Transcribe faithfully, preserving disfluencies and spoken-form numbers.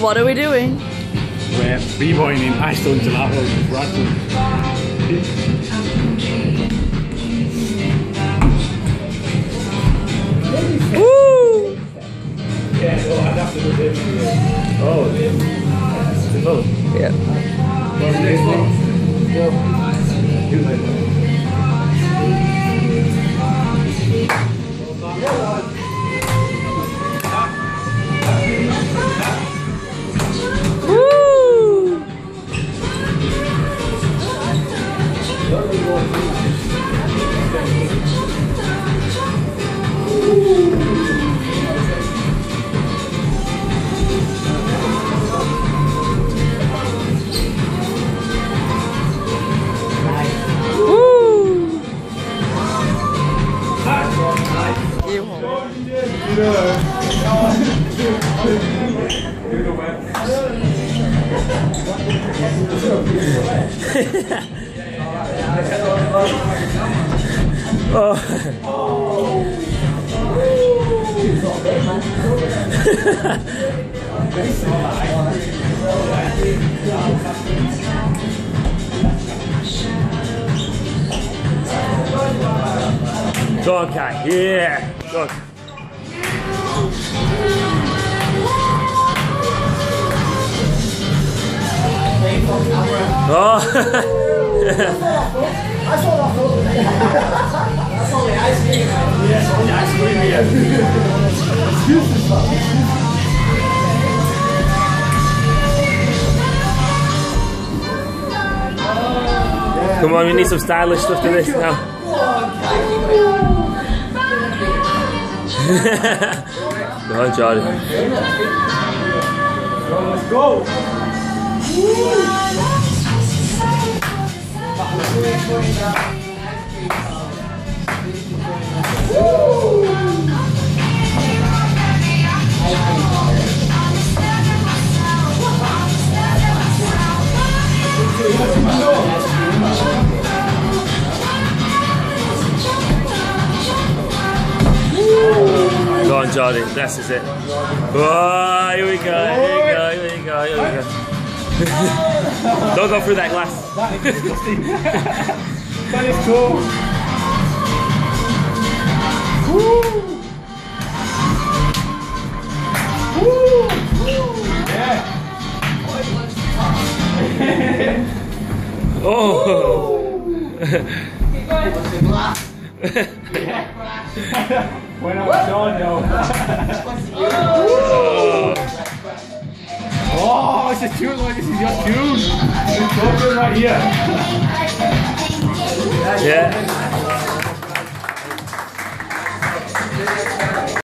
What are we doing? We're b-boying in Ice Stone Gelato with Bradford. Woo! Yeah, so I'd have to do this. Oh, it's low. Yeah. What's next one? Yeah. You like that. Oh. Dog cat, yeah, dog. Oh. I saw the ice cream. Yeah, I saw the ice cream, yeah. Come on, we need some stylish stuff to this now. Go on, Jordan. Let's go. Woo! Go on, Jordy, this is it. Oh, here we go, here we go, here we go, here we go. Don't go through that glass. That is disgusting. That is cool. Woo! Woo! Woo! Yeah. Oh! Keep going. We're not done, though. Oh, it's a tune like this is your tune. It's open right here. Yeah.